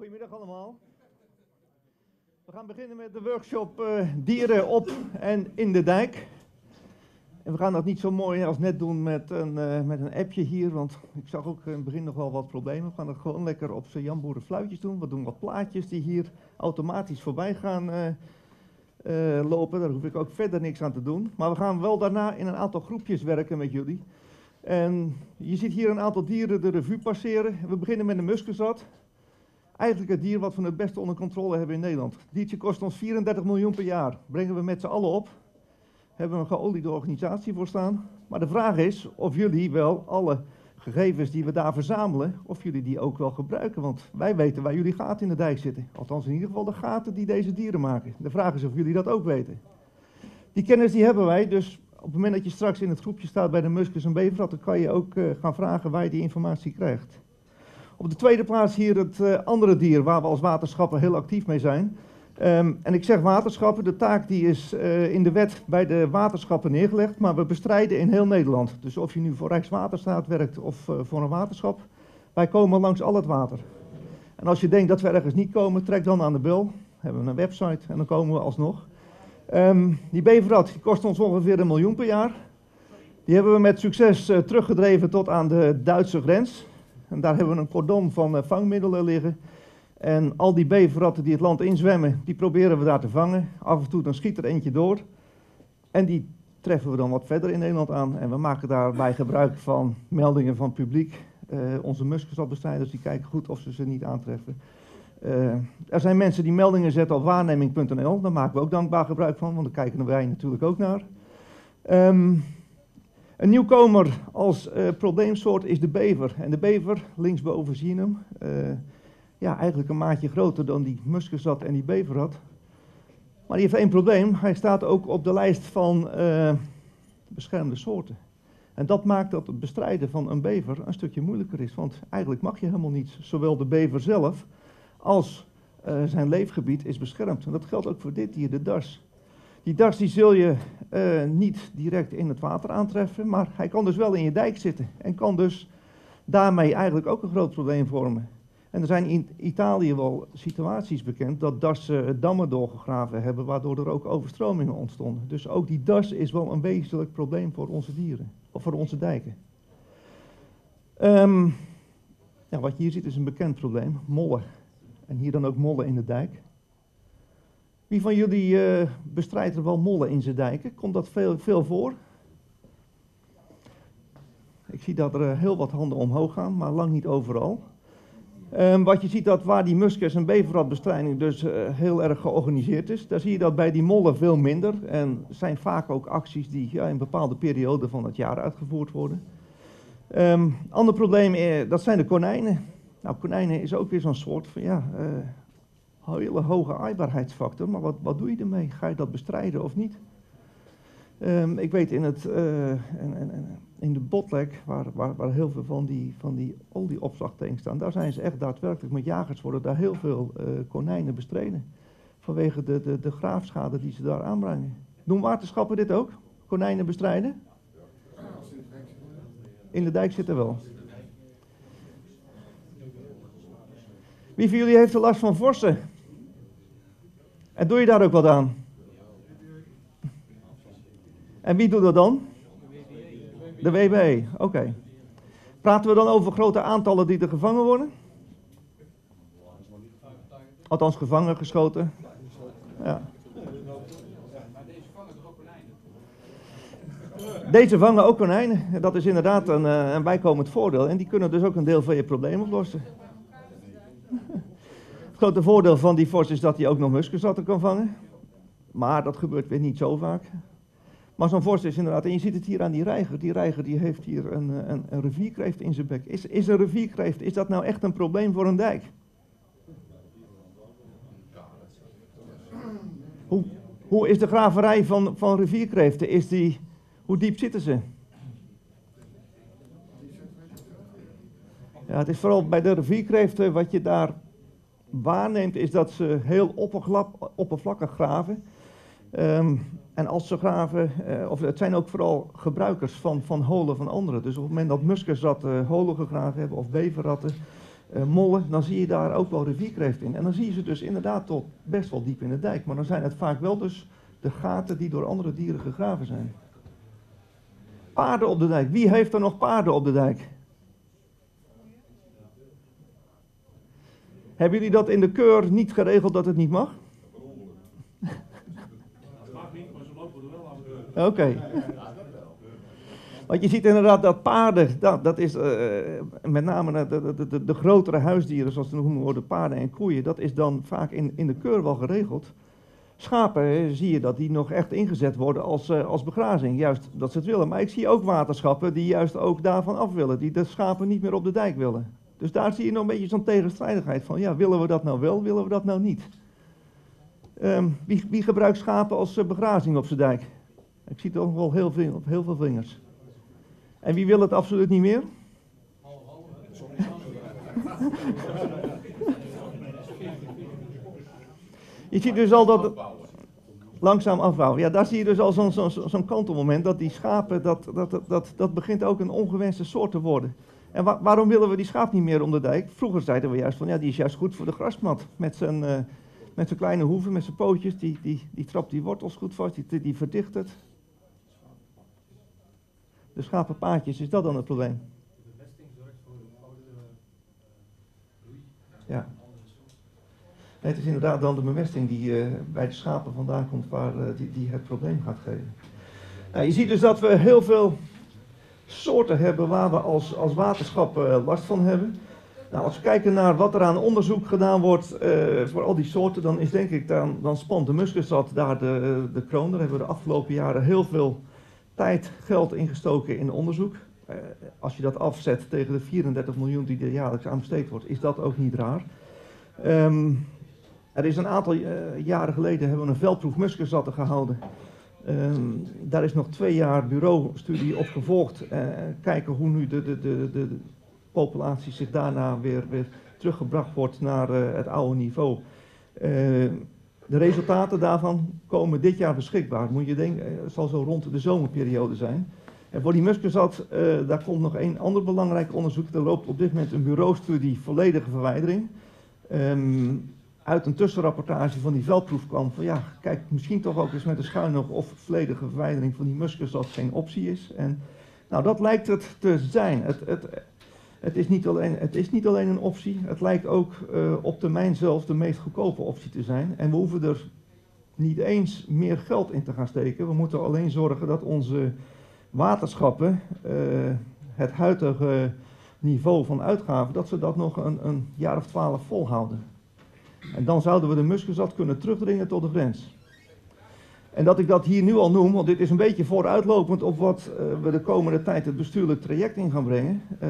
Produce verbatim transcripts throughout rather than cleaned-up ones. Goedemiddag allemaal. We gaan beginnen met de workshop uh, dieren op en in de dijk. En we gaan dat niet zo mooi als net doen met een, uh, met een appje hier, want ik zag ook in het begin nog wel wat problemen. We gaan dat gewoon lekker op z'n jamboeren fluitjes doen. We doen wat plaatjes die hier automatisch voorbij gaan uh, uh, lopen. Daar hoef ik ook verder niks aan te doen. Maar we gaan wel daarna in een aantal groepjes werken met jullie. En je ziet hier een aantal dieren de revue passeren. We beginnen met de muskezat. Eigenlijk het dier wat we het beste onder controle hebben in Nederland. Het diertje kost ons vierendertig miljoen per jaar. Brengen we met z'n allen op. Hebben we een geoliede organisatie voor staan. Maar de vraag is of jullie wel alle gegevens die we daar verzamelen, of jullie die ook wel gebruiken. Want wij weten waar jullie gaten in de dijk zitten. Althans in ieder geval de gaten die deze dieren maken. De vraag is of jullie dat ook weten. Die kennis die hebben wij. Dus op het moment dat je straks in het groepje staat bij de muskers en beverrat, dan kan je ook uh, gaan vragen waar je die informatie krijgt. Op de tweede plaats hier het uh, andere dier waar we als waterschappen heel actief mee zijn. Um, en ik zeg waterschappen, de taak die is uh, in de wet bij de waterschappen neergelegd, maar we bestrijden in heel Nederland. Dus of je nu voor Rijkswaterstaat werkt of uh, voor een waterschap, wij komen langs al het water. En als je denkt dat we ergens niet komen, trek dan aan de bel. Dan hebben we een website en dan komen we alsnog. Um, die beverrat die kost ons ongeveer een miljoen per jaar. Die hebben we met succes uh, teruggedreven tot aan de Duitse grens. En daar hebben we een cordon van uh, vangmiddelen liggen. En al die beverratten die het land inzwemmen, die proberen we daar te vangen. Af en toe dan schiet er eentje door. En die treffen we dan wat verder in Nederland aan. En we maken daarbij gebruik van meldingen van publiek. Uh, onze musketelbestrijders die kijken goed of ze ze niet aantreffen. Uh, er zijn mensen die meldingen zetten op waarneming punt n l. Daar maken we ook dankbaar gebruik van, want daar kijken wij natuurlijk ook naar. Um, Een nieuwkomer als uh, probleemsoort is de bever. En de bever, linksboven zien hem, uh, ja, eigenlijk een maatje groter dan die muskezat en die beverrat. Maar die heeft één probleem, hij staat ook op de lijst van uh, beschermde soorten. En dat maakt dat het bestrijden van een bever een stukje moeilijker is. Want eigenlijk mag je helemaal niets. Zowel de bever zelf als uh, zijn leefgebied is beschermd. En dat geldt ook voor dit dier, de dars. Die dars die zul je uh, niet direct in het water aantreffen, maar hij kan dus wel in je dijk zitten. En kan dus daarmee eigenlijk ook een groot probleem vormen. En er zijn in Italië wel situaties bekend dat darsen dammen doorgegraven hebben, waardoor er ook overstromingen ontstonden. Dus ook die dars is wel een wezenlijk probleem voor onze dieren, of voor onze dijken. Um, ja, wat je hier ziet is een bekend probleem, mollen. En hier dan ook mollen in de dijk. Wie van jullie uh, bestrijdt er wel mollen in zijn dijken? Komt dat veel, veel voor? Ik zie dat er uh, heel wat handen omhoog gaan, maar lang niet overal. Um, wat je ziet dat waar die muskers- en beverratbestrijding dus uh, heel erg georganiseerd is, daar zie je dat bij die mollen veel minder. En zijn vaak ook acties die ja, in bepaalde perioden van het jaar uitgevoerd worden. Um, ander probleem, uh, dat zijn de konijnen. Nou, konijnen is ook weer zo'n soort van ja... Uh, Een hele hoge aaibaarheidsfactor, maar wat, wat doe je ermee? Ga je dat bestrijden of niet? Um, ik weet in, het, uh, in, in, in de Botlek, waar, waar, waar heel veel van die, van die olieopslagtanks staan, daar zijn ze echt daadwerkelijk met jagers, worden daar heel veel uh, konijnen bestreden. Vanwege de, de, de graafschade die ze daar aanbrengen. Doen waterschappen dit ook? Konijnen bestrijden? In de dijk zitten wel. Wie van jullie heeft er last van vorsen? En doe je daar ook wat aan? En wie doet dat dan? De W B E, oké. Okay. Praten we dan over grote aantallen die er gevangen worden? Althans gevangen, geschoten. Ja. Deze vangen ook konijnen. Dat is inderdaad een, een bijkomend voordeel. En die kunnen dus ook een deel van je probleem oplossen. Het grote voordeel van die vos is dat hij ook nog muskezatten kan vangen. Maar dat gebeurt weer niet zo vaak. Maar zo'n vos is inderdaad, en je ziet het hier aan die reiger. Die reiger die heeft hier een, een, een rivierkreeft in zijn bek. Is, is een rivierkreeft, is dat nou echt een probleem voor een dijk? Hoe, hoe is de graverij van, van rivierkreeften? Is die, hoe diep zitten ze? Ja, het is vooral bij de rivierkreeften, wat je daar waarneemt, is dat ze heel oppervlakkig graven. Um, en als ze graven, uh, of het zijn ook vooral gebruikers van, van holen van anderen. Dus op het moment dat muskersratten holen gegraven hebben, of beverratten, uh, mollen, dan zie je daar ook wel rivierkreeft in. En dan zie je ze dus inderdaad tot best wel diep in de dijk. Maar dan zijn het vaak wel dus de gaten die door andere dieren gegraven zijn. Paarden op de dijk. Wie heeft er nog paarden op de dijk? Hebben jullie dat in de keur niet geregeld dat het niet mag? Het mag niet, maar ze lopen er wel aan de deur. Oké. Want je ziet inderdaad dat paarden, dat, dat is uh, met name de, de, de, de grotere huisdieren, zoals ze noemen worden, paarden en koeien, dat is dan vaak in, in de keur wel geregeld. Schapen zie je dat die nog echt ingezet worden als, uh, als begrazing, juist dat ze het willen. Maar ik zie ook waterschappen die juist ook daarvan af willen, die de schapen niet meer op de dijk willen. Dus daar zie je nog een beetje zo'n tegenstrijdigheid van, ja, willen we dat nou wel, willen we dat nou niet? Um, wie, wie gebruikt schapen als uh, begrazing op zijn dijk? Ik zie toch wel heel veel, heel veel vingers. En wie wil het absoluut niet meer? Je ziet dus al dat... Langzaam afbouwen. Ja, daar zie je dus al zo'n zo'n, zo'n kantelmoment dat die schapen, dat, dat, dat, dat, dat begint ook een ongewenste soort te worden. En wa- waarom willen we die schaap niet meer om de dijk? Vroeger zeiden we juist van, ja, die is juist goed voor de grasmat. Met zijn, uh, met zijn kleine hoeven, met zijn pootjes, die, die, die trapt die wortels goed vast, die, die verdicht het. De schapenpaadjes, is dat dan het probleem? De bevesting zorgt voor een grotere bloei. Ja. Nee, het is inderdaad dan de bemesting die uh, bij de schapen vandaan komt, waar, uh, die, die het probleem gaat geven. Nou, je ziet dus dat we heel veel soorten hebben waar we als, als waterschap uh, last van hebben. Nou, als we kijken naar wat er aan onderzoek gedaan wordt uh, voor al die soorten, dan is denk ik, dan, dan spant de muskusrat daar de, de kroon. Daar hebben we de afgelopen jaren heel veel tijd, geld ingestoken in onderzoek. Uh, als je dat afzet tegen de vierendertig miljoen die er jaarlijks aan besteed wordt, is dat ook niet raar. Um, er is een aantal uh, jaren geleden hebben we een veldproef muskusratten gehouden. Um, daar is nog twee jaar bureaustudie op gevolgd. Uh, kijken hoe nu de, de, de, de, de populatie zich daarna weer, weer teruggebracht wordt naar uh, het oude niveau. Uh, De resultaten daarvan komen dit jaar beschikbaar. Moet je denken, het zal zo rond de zomerperiode zijn. En voor die muskusrat, uh, daar komt nog een ander belangrijk onderzoek. Er loopt op dit moment een bureaustudie volledige verwijdering. Um, uit een tussenrapportage van die veldproef kwam van, ja, kijk, misschien toch ook eens met een schuin nog of volledige verwijdering van die muskusrat geen optie is. En nou, dat lijkt het te zijn. Het, het, Het is niet alleen, het is niet alleen een optie, het lijkt ook uh, op termijn zelfs de meest goedkope optie te zijn. En we hoeven er niet eens meer geld in te gaan steken. We moeten alleen zorgen dat onze waterschappen uh, het huidige niveau van uitgaven, dat ze dat nog een, een jaar of twaalf volhouden. En dan zouden we de muskusrat kunnen terugdringen tot de grens. En dat ik dat hier nu al noem, want dit is een beetje vooruitlopend op wat uh, we de komende tijd het bestuurlijk traject in gaan brengen. Uh,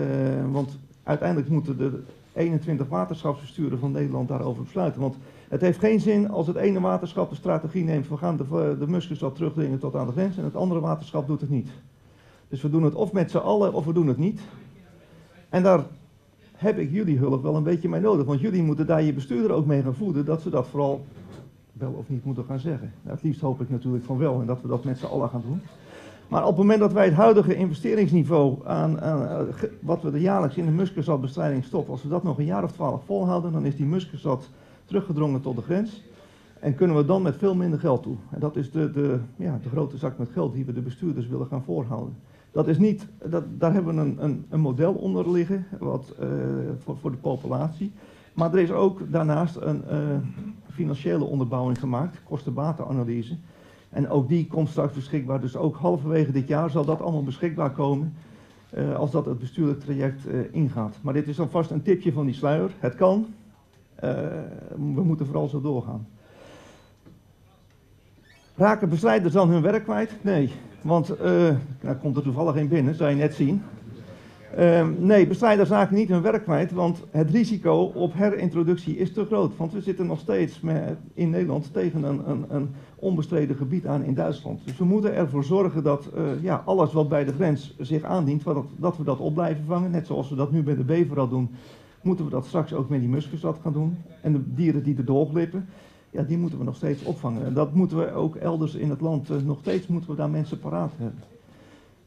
want uiteindelijk moeten de eenentwintig waterschapsbesturen van Nederland daarover besluiten. Want het heeft geen zin als het ene waterschap de strategie neemt, we gaan de, de muskusrat terugdringen tot aan de grens en het andere waterschap doet het niet. Dus we doen het of met z'n allen of we doen het niet. En daar heb ik jullie hulp wel een beetje mee nodig, want jullie moeten daar je bestuurder ook mee gaan voeden dat ze dat vooral... wel of niet moeten gaan zeggen. Nou, het liefst hoop ik natuurlijk van wel en dat we dat met z'n allen gaan doen. Maar op het moment dat wij het huidige investeringsniveau aan, aan wat we de jaarlijks in de muskusratbestrijding stoppen, als we dat nog een jaar of twaalf volhouden, dan is die muskusrat teruggedrongen tot de grens en kunnen we dan met veel minder geld toe. En dat is de, de, ja, de grote zak met geld die we de bestuurders willen gaan voorhouden. Dat is niet, dat, daar hebben we een, een, een model onder liggen wat, uh, voor, voor de populatie. Maar er is ook daarnaast een uh, financiële onderbouwing gemaakt, kosten-batenanalyse. En ook die komt straks beschikbaar, dus ook halverwege dit jaar zal dat allemaal beschikbaar komen uh, als dat het bestuurlijk traject uh, ingaat. Maar dit is alvast een tipje van die sluier, het kan, uh, we moeten vooral zo doorgaan. Raken bestrijders dan hun werk kwijt? Nee, want uh, nou komt er toevallig één binnen, zou je net zien. Uh, nee, bestrijders raken niet hun werk kwijt, want het risico op herintroductie is te groot. Want we zitten nog steeds met, in Nederland tegen een, een, een onbestreden gebied aan in Duitsland. Dus we moeten ervoor zorgen dat uh, ja, alles wat bij de grens zich aandient, dat, dat we dat op blijven vangen. Net zoals we dat nu bij de beverrat doen, moeten we dat straks ook met die muskusrat gaan doen. En de dieren die erdoor glippen, ja, die moeten we nog steeds opvangen. En dat moeten we ook elders in het land, uh, nog steeds moeten we daar mensen paraat hebben.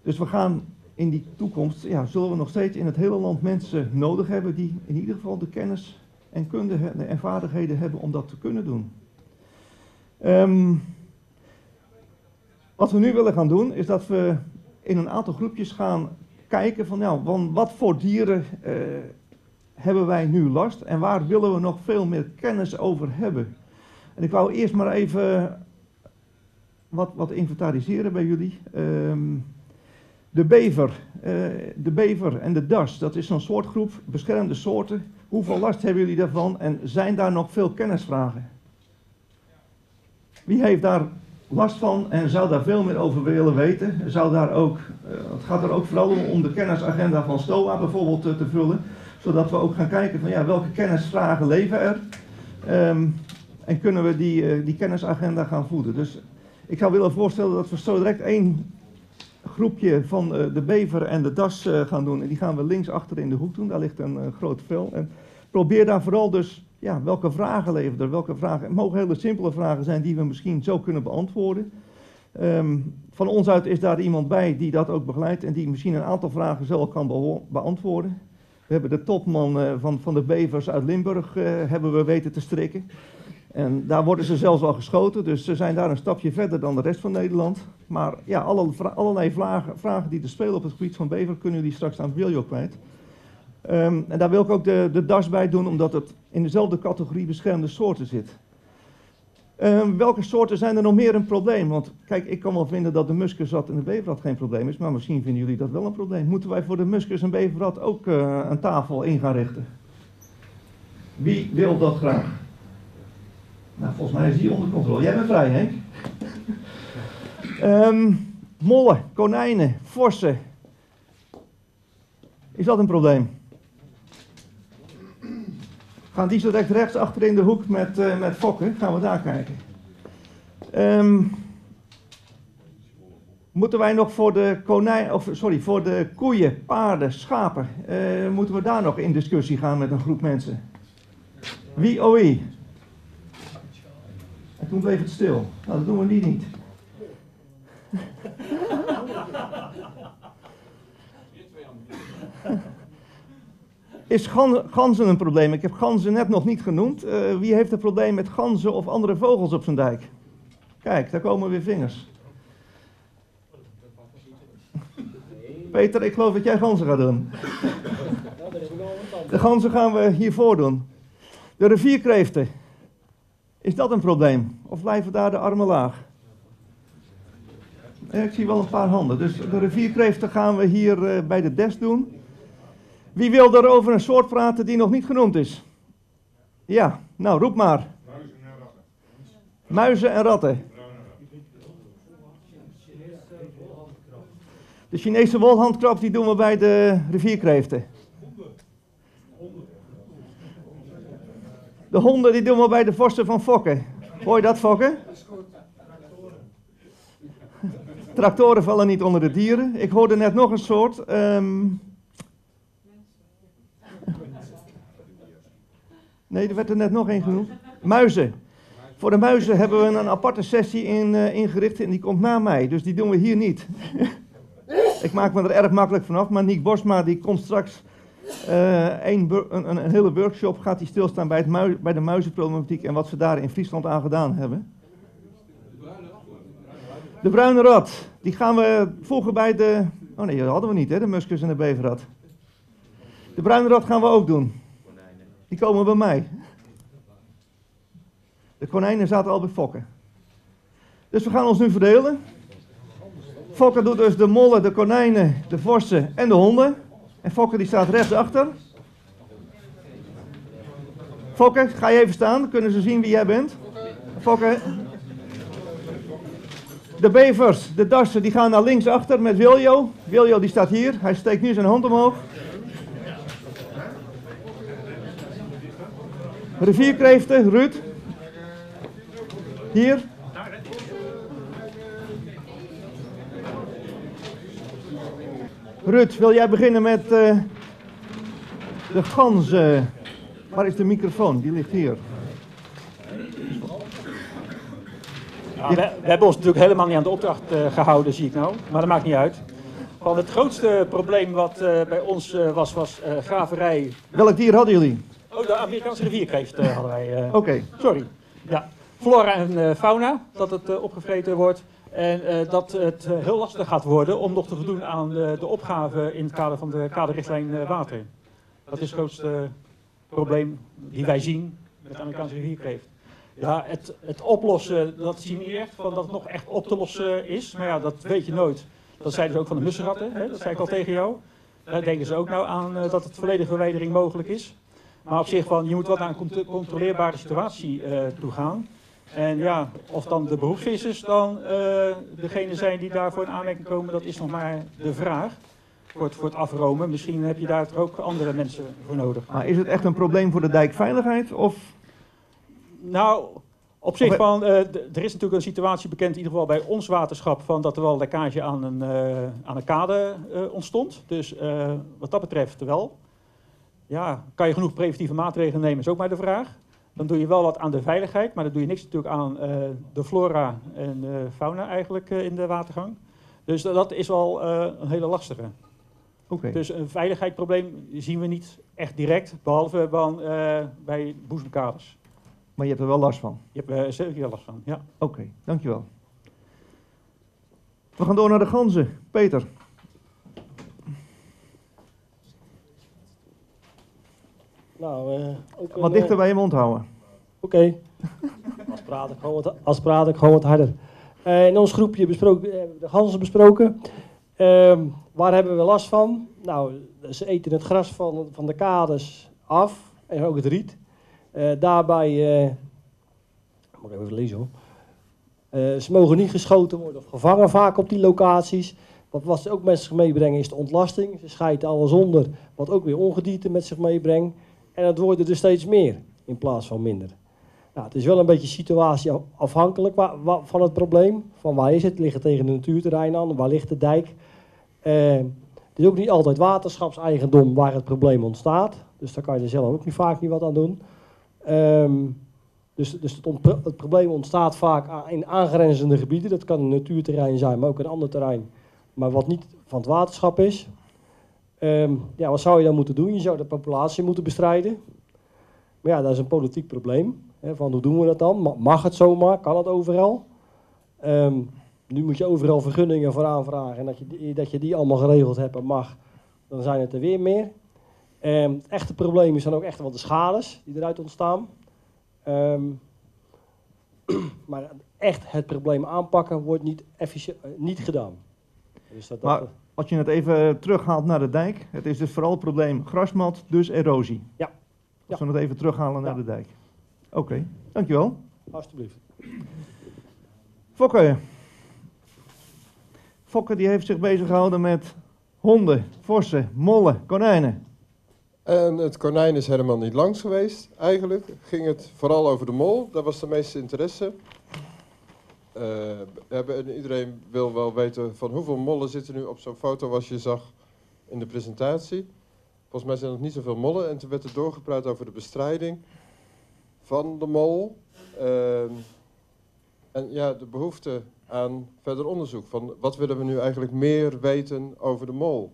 Dus we gaan... in die toekomst ja, zullen we nog steeds in het hele land mensen nodig hebben die in ieder geval de kennis en kunde en vaardigheden hebben om dat te kunnen doen. Um, wat we nu willen gaan doen is dat we in een aantal groepjes gaan kijken van nou, van wat voor dieren uh, hebben wij nu last en waar willen we nog veel meer kennis over hebben. En ik wou eerst maar even wat, wat inventariseren bij jullie. Um, de bever, uh, de bever en de das, dat is zo'n soortgroep beschermde soorten. Hoeveel last hebben jullie daarvan en zijn daar nog veel kennisvragen? Wie heeft daar last van en zou daar veel meer over willen weten? Zou daar ook, uh, het gaat er ook vooral om, om de kennisagenda van Stowa bijvoorbeeld uh, te vullen. Zodat we ook gaan kijken van ja, welke kennisvragen leven er. Um, en kunnen we die, uh, die kennisagenda gaan voeden. Dus ik zou willen voorstellen dat we zo direct één groepje van uh, de bever en de das uh, gaan doen. En die gaan we links achter in de hoek doen. Daar ligt een uh, groot vel. En probeer daar vooral dus... Ja, welke vragen levert er? Welke vragen? Het mogen hele simpele vragen zijn die we misschien zo kunnen beantwoorden. Um, van ons uit is daar iemand bij die dat ook begeleidt en die misschien een aantal vragen zelf kan be beantwoorden. We hebben de topman uh, van, van de bevers uit Limburg uh, hebben we weten te strikken. En daar worden ze zelfs al geschoten, dus ze zijn daar een stapje verder dan de rest van Nederland. Maar ja, alle vra allerlei vragen, vragen die er spelen op het gebied van bever kunnen jullie straks aan Wiljo kwijt. Um, en daar wil ik ook de, de das bij doen, omdat het in dezelfde categorie beschermde soorten zit. Um, welke soorten zijn er nog meer een probleem? Want kijk, ik kan wel vinden dat de muskusrat en de beverrat geen probleem is, maar misschien vinden jullie dat wel een probleem. Moeten wij voor de muskus en beverrat ook uh, een tafel in gaan richten? Wie wil dat graag? Nou, volgens mij is die onder controle. Jij bent vrij, Henk. um, mollen, konijnen, vorsen. Is dat een probleem? Gaan die zo direct rechts achter in de hoek met, uh, met Fokke? Gaan we daar kijken. Um, moeten wij nog voor de, konijn, of, sorry, voor de koeien, paarden, schapen, uh, moeten we daar nog in discussie gaan met een groep mensen? Wie, oh wie? En toen bleef het stil. Nou, dat doen we niet niet. Is ganzen een probleem? Ik heb ganzen net nog niet genoemd. Uh, wie heeft een probleem met ganzen of andere vogels op zijn dijk? Kijk, daar komen weer vingers. Nee. Peter, ik geloof dat jij ganzen gaat doen. De ganzen gaan we hiervoor doen. De rivierkreeften. Is dat een probleem? Of blijven daar de armen laag? Ja, ik zie wel een paar handen. Dus de rivierkreeften gaan we hier uh, bij de desk doen. Wie wil daar over een soort praten die nog niet genoemd is? Ja, nou roep maar. Muizen en ratten. Muizen en ratten. De Chinese wolhandkrab die doen we bij de rivierkreeften. De honden die doen we bij de vorsten van Fokke. Hoor je dat, Fokke? Tractoren vallen niet onder de dieren. Ik hoorde net nog een soort... Um, Nee, er werd er net nog één genoemd. Muizen. Voor de muizen hebben we een aparte sessie in, uh, ingericht en die komt na mij. Dus die doen we hier niet. Ik maak me er erg makkelijk vanaf, maar Niek Bosma die komt straks uh, een, een, een hele workshop, gaat die stilstaan bij, het mui, bij de muizenproblematiek en wat ze daar in Friesland aan gedaan hebben. De bruine rat. Die gaan we voegen bij de... Oh nee, dat hadden we niet, hè? De muskus en de beverrat. De bruine rat gaan we ook doen. Die komen bij mij. De konijnen zaten al bij Fokke. Dus we gaan ons nu verdelen. Fokke doet dus de mollen, de konijnen, de vorsten en de honden. En Fokke die staat rechtsachter. Fokke, ga je even staan. Dan kunnen ze zien wie jij bent. Fokke. De bevers, de dassen, die gaan naar links achter met Wiljo. Wiljo die staat hier. Hij steekt nu zijn hand omhoog. Rivierkreeften, Ruud. Hier. Ruud, wil jij beginnen met uh, de ganzen? Waar is de microfoon? Die ligt hier. Ja, we, we hebben ons natuurlijk helemaal niet aan de opdracht uh, gehouden, zie ik nou. Maar dat maakt niet uit. Van het grootste probleem wat uh, bij ons uh, was, was uh, graverij. Welk dier hadden jullie? Oh, de Amerikaanse rivierkreeft uh, hadden wij. Uh, Oké. Okay. Sorry. Ja. Flora en uh, fauna, dat het uh, opgevreten wordt. En uh, dat het uh, heel lastig gaat worden om nog te voldoen aan uh, de opgave in het kader van de kaderrichtlijn uh, water. Dat is het grootste uh, probleem die wij zien met de Amerikaanse rivierkreeft. Ja, het, het oplossen, dat zien we niet echt, van dat het nog echt op te lossen is. Maar ja, dat weet je nooit. Dat zeiden ze ook van de mussenratten, hè? Dat zei ik al tegen jou. Daar denken ze ook nou aan uh, dat het volledige verwijdering mogelijk is. Maar op zich, van, je moet wel naar een controleerbare situatie uh, toe gaan. En ja, of dan de beroepsvissers dan uh, degene zijn die daarvoor in aanmerking komen, dat is nog maar de vraag. Voor het, voor het afromen, misschien heb je daar ook andere mensen voor nodig. Maar is het echt een probleem voor de dijkveiligheid? Of? Nou, op zich van, uh, d- er is natuurlijk een situatie bekend, in ieder geval bij ons waterschap, van dat er wel lekkage aan een, uh, aan een kade uh, ontstond. Dus uh, wat dat betreft wel. Ja, kan je genoeg preventieve maatregelen nemen, is ook maar de vraag. Dan doe je wel wat aan de veiligheid, maar dan doe je niks natuurlijk aan uh, de flora en de fauna eigenlijk uh, in de watergang. Dus dat, dat is al uh, een hele lastige. Okay. Dus een veiligheidsprobleem zien we niet echt direct, behalve van, uh, bij boezemkaders. Maar je hebt er wel last van? Je hebt er zeker wel last van, ja. Oké, okay, dankjewel. We gaan door naar de ganzen. Peter. Nou, uh, ook wat een, dichter bij je mond houden. Oké. Okay. Als praat ik gewoon wat harder. Uh, in ons groepje besproken, uh, de ganzen besproken. Uh, waar hebben we last van? Nou, ze eten het gras van, van de kades af. En ook het riet. Uh, daarbij, uh, moet ik even lezen hoor. Uh, ze mogen niet geschoten worden of gevangen vaak op die locaties. Wat, wat ze ook met zich meebrengen is de ontlasting. Ze scheiden alles onder, wat ook weer ongedierte met zich meebrengt. En het worden er steeds meer in plaats van minder. Nou, het is wel een beetje situatieafhankelijk wa- wa- van het probleem. Van waar is het? Ligt het tegen een natuurterrein aan? Waar ligt de dijk? Uh, het is ook niet altijd waterschapseigendom waar het probleem ontstaat. Dus daar kan je er zelf ook niet, vaak niet wat aan doen. Um, dus dus het, ont- het probleem ontstaat vaak a- in aangrenzende gebieden. Dat kan een natuurterrein zijn, maar ook een ander terrein. Maar wat niet van het waterschap is. Um, ja, wat zou je dan moeten doen? Je zou de populatie moeten bestrijden. Maar ja, dat is een politiek probleem. Hè, van hoe doen we dat dan? Mag het zomaar? Kan het overal? Um, nu moet je overal vergunningen voor aanvragen. En dat je, dat je die allemaal geregeld hebt en mag, dan zijn het er weer meer. Um, het echte probleem zijn ook echt wel de schades die eruit ontstaan. Um, maar echt het probleem aanpakken wordt niet, effici- niet gedaan. Dus dat maar, dat, als je het even terughaalt naar de dijk, het is dus vooral het probleem grasmat, dus erosie. Ja. Als ja. we het even terughalen naar ja. de dijk. Oké, okay, dankjewel. Alsjeblieft. Fokke. Fokke die heeft zich bezig gehouden met honden, vossen, mollen, konijnen. En het konijn is helemaal niet langs geweest. Eigenlijk ging het vooral over de mol. Dat was de meeste interesse. Uh, iedereen wil wel weten van hoeveel mollen zitten nu op zo'n foto als je zag in de presentatie. Volgens mij zijn er nog niet zoveel mollen. En toen werd er doorgepraat over de bestrijding van de mol. Uh, en ja, de behoefte aan verder onderzoek. Van wat willen we nu eigenlijk meer weten over de mol?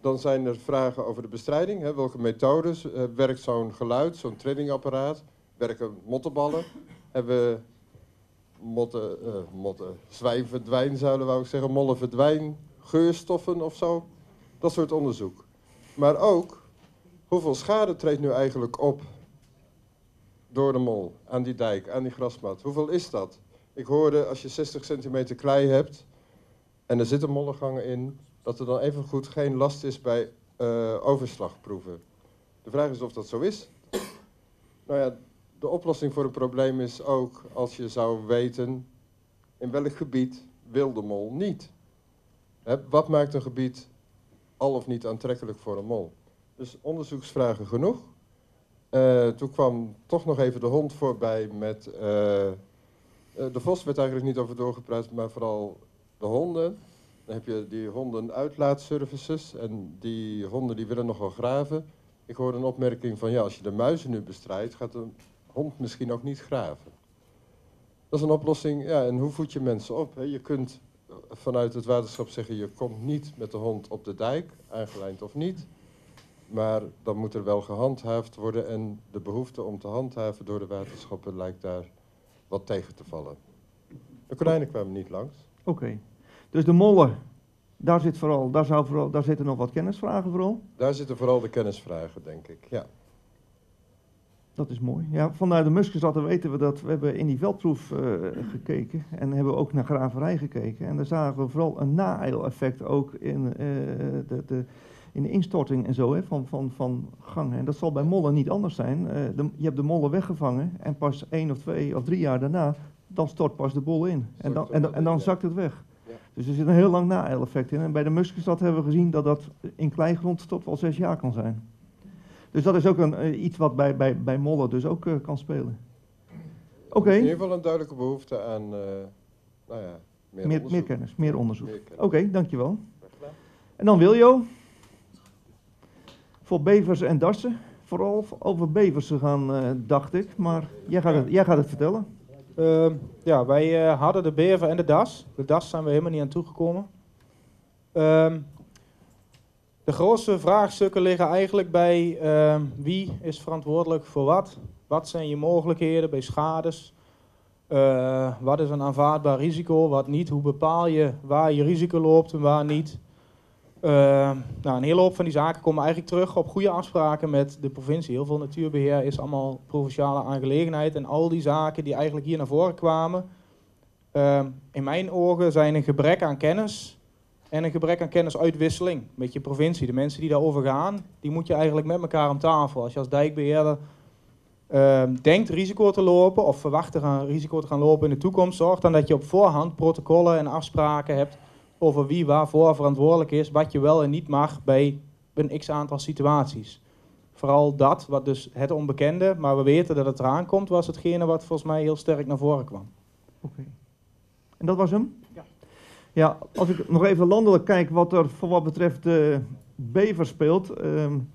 Dan zijn er vragen over de bestrijding. Hè, welke methodes? Uh, werkt zo'n geluid, zo'n trillingapparaat? Werken mottenballen? Hebben we motten, uh, motten, zwijnverdwijnzuilen, wou ik zeggen, mollenverdwijn, geurstoffen of zo? Dat soort onderzoek. Maar ook, hoeveel schade treedt nu eigenlijk op door de mol aan die dijk, aan die grasmat? Hoeveel is dat? Ik hoorde, als je zestig centimeter klei hebt en er zitten mollengangen in, dat er dan evengoed geen last is bij uh, overslagproeven. De vraag is of dat zo is. Nou ja, de oplossing voor het probleem is ook als je zou weten in welk gebied wil de mol niet. Hè, wat maakt een gebied al of niet aantrekkelijk voor een mol? Dus onderzoeksvragen genoeg. Uh, toen kwam toch nog even de hond voorbij met... Uh, de vos werd eigenlijk niet over doorgepraat, maar vooral de honden. Dan heb je die hondenuitlaatservices en die honden die willen nogal graven. Ik hoorde een opmerking van ja, als je de muizen nu bestrijdt, gaat de hond misschien ook niet graven. Dat is een oplossing, ja, en hoe voed je mensen op? Hè? Je kunt vanuit het waterschap zeggen, je komt niet met de hond op de dijk, aangelijnd of niet. Maar dan moet er wel gehandhaafd worden en de behoefte om te handhaven door de waterschappen lijkt daar wat tegen te vallen. De konijnen kwamen niet langs. Oké, okay. Dus de mollen, daar, zit vooral, daar, zou vooral, daar zitten nog wat kennisvragen vooral? Daar zitten vooral de kennisvragen, denk ik, ja. Dat is mooi. Ja, vanuit de Muskersat weten we dat we hebben in die veldproef uh, gekeken en hebben ook naar graverij gekeken. En daar zagen we vooral een na-eil-effect ook in, uh, de, de, in de instorting en zo hè, van, van, van gangen. En dat zal bij mollen niet anders zijn. Uh, de, je hebt de mollen weggevangen en pas één of twee of drie jaar daarna, dan stort pas de bol in. En dan, en, en, en dan zakt het weg. Ja. Dus er zit een heel lang na-eil-effect in. En bij de Muskersat hebben we gezien dat dat in kleigrond tot wel zes jaar kan zijn. Dus dat is ook een, iets wat bij, bij, bij mollen dus ook uh, kan spelen. Oké. Okay. In ieder geval een duidelijke behoefte aan uh, nou ja, meer, meer, meer kennis, meer onderzoek. Oké, okay, dankjewel. En dan Wiljo. Voor bevers en dassen. Vooral over bevers gaan, uh, dacht ik. Maar jij gaat het, jij gaat het vertellen. Uh, ja, wij uh, hadden de bever en de das. De das zijn we helemaal niet aan toegekomen. Uh, De grootste vraagstukken liggen eigenlijk bij uh, wie is verantwoordelijk voor wat? Wat zijn je mogelijkheden bij schades? Uh, wat is een aanvaardbaar risico, wat niet? Hoe bepaal je waar je risico loopt en waar niet? Uh, nou, een hele hoop van die zaken komen eigenlijk terug op goede afspraken met de provincie. Heel veel natuurbeheer is allemaal provinciale aangelegenheid. En al die zaken die eigenlijk hier naar voren kwamen, uh, in mijn ogen zijn een gebrek aan kennis... En een gebrek aan kennisuitwisseling met je provincie. De mensen die daarover gaan, die moet je eigenlijk met elkaar om tafel. Als je als dijkbeheerder uh, denkt risico te lopen of verwacht te gaan, risico te gaan lopen in de toekomst, zorg dan dat je op voorhand protocollen en afspraken hebt over wie waarvoor verantwoordelijk is, wat je wel en niet mag bij een x-aantal situaties. Vooral dat, wat dus het onbekende, maar we weten dat het eraan komt, was hetgene wat volgens mij heel sterk naar voren kwam. Oké. Okay. En dat was hem? Ja. Ja, als ik nog even landelijk kijk wat er voor wat betreft de bever speelt. Um,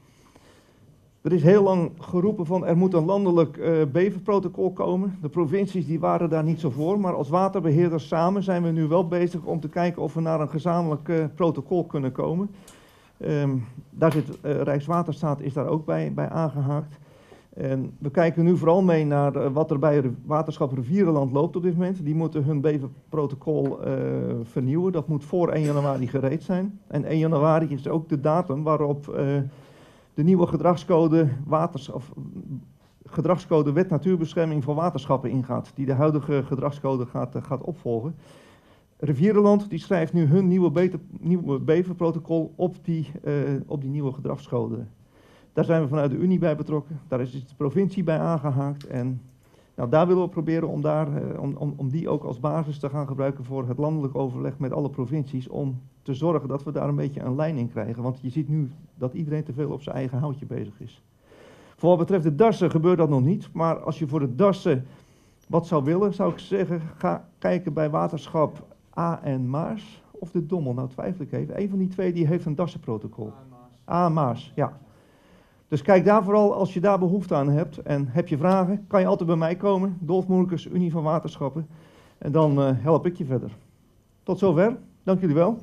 er is heel lang geroepen van er moet een landelijk uh, beverprotocol komen. De provincies die waren daar niet zo voor. Maar als waterbeheerders samen zijn we nu wel bezig om te kijken of we naar een gezamenlijk uh, protocol kunnen komen. Um, daar zit, uh, Rijkswaterstaat is daar ook bij, bij aangehaakt. En we kijken nu vooral mee naar wat er bij waterschap Rivierenland loopt op dit moment. Die moeten hun beverprotocol uh, vernieuwen. Dat moet voor één januari gereed zijn. En één januari is ook de datum waarop uh, de nieuwe gedragscode, waters, of, gedragscode wet natuurbescherming voor waterschappen ingaat. Die de huidige gedragscode gaat, uh, gaat opvolgen. Rivierenland die schrijft nu hun nieuwe, beter, nieuwe beverprotocol op die, uh, op die nieuwe gedragscode. Daar zijn we vanuit de Unie bij betrokken, daar is de provincie bij aangehaakt en nou, daar willen we proberen om, daar, eh, om, om, om die ook als basis te gaan gebruiken voor het landelijk overleg met alle provincies om te zorgen dat we daar een beetje een lijn in krijgen, want je ziet nu dat iedereen te veel op zijn eigen houtje bezig is. Voor wat betreft de dassen gebeurt dat nog niet, maar als je voor de dassen wat zou willen, zou ik zeggen ga kijken bij waterschap Aa en Maas of de Dommel, nou twijfel ik even, een van die twee die heeft een dassenprotocol. Aa en Maas, ja. Dus kijk daar vooral als je daar behoefte aan hebt en heb je vragen, kan je altijd bij mij komen. Dolf Moerkens, Unie van Waterschappen. En dan uh, help ik je verder. Tot zover. Dank jullie wel.